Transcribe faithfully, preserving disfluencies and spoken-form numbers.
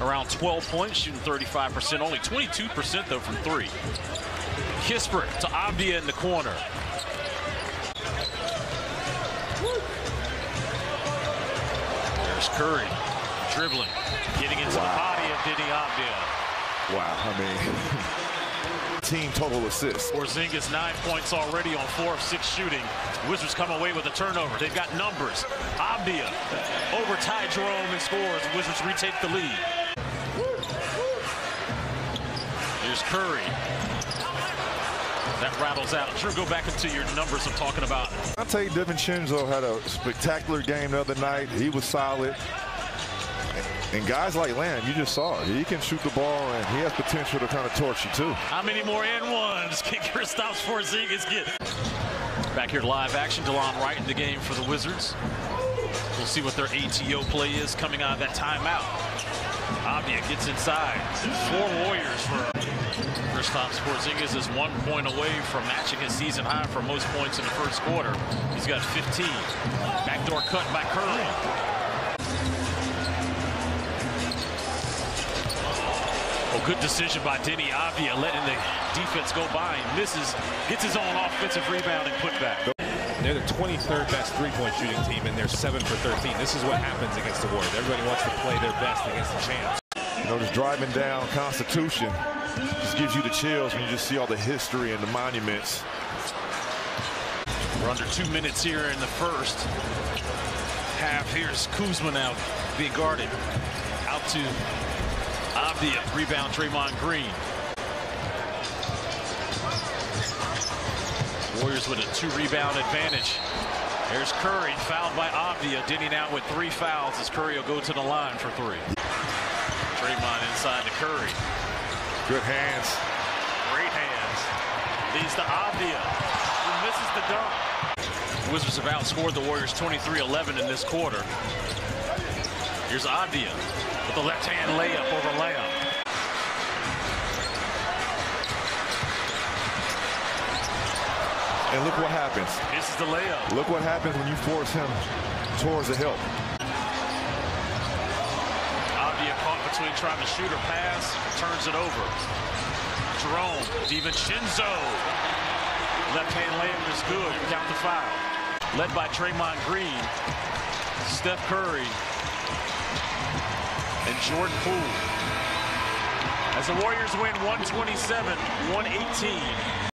around twelve points, shooting thirty-five percent, only twenty-two percent though from three. Kispert to Avdija in the corner. There's Curry dribbling, getting into wow. the body of Deni Avdija. Wow, I mean... Team total assists. Porzingis nine points already on four of six shooting. Wizards come away with a turnover. They've got numbers. Avdija over Ty Jerome and scores. Wizards retake the lead. Here's Curry. That rattles out. Drew, go back into your numbers I'm talking about. I'll tell you, DiVincenzo had a spectacular game the other night. He was solid. And guys like Lamb, you just saw it. He can shoot the ball, and he has potential to kind of torch you, too. How many more and-ones can Kristaps Porzingis get? Back here to live action. DeLon Wright in the game for the Wizards. We'll see what their A T O play is coming out of that timeout. Avdija gets inside. Four Warriors for Kristaps Porzingis is one point away from matching his season high for most points in the first quarter. He's got fifteen. Backdoor cut by Curry. Good decision by Deni Avdija, letting the defense go by and misses, gets his own offensive rebound and putback. They're the twenty-third best three-point shooting team, and they're seven for thirteen. This is what happens against the Warriors. Everybody wants to play their best against the champs. You know, just driving down Constitution just gives you the chills when you just see all the history and the monuments. We're under two minutes here in the first half. Here's Kuzma now being guarded out to Avdija, rebound Draymond Green. Warriors with a two-rebound advantage. There's Curry, fouled by Avdija. Deni now with three fouls as Curry will go to the line for three. Draymond inside to Curry. Good hands. Great hands. Leads to Avdija, who misses the dunk. Wizards have outscored the Warriors twenty-three eleven in this quarter. Here's Avdija with the left-hand layup over Lamb. And look what happens. This is the layup. Look what happens when you force him towards the help. Avdija caught between trying to shoot or pass, turns it over. Jerome, DiVincenzo. Left-hand layup is good. Count the foul. Led by Draymond Green, Steph Curry, and Jordan Poole. As the Warriors win one twenty-seven, one eighteen.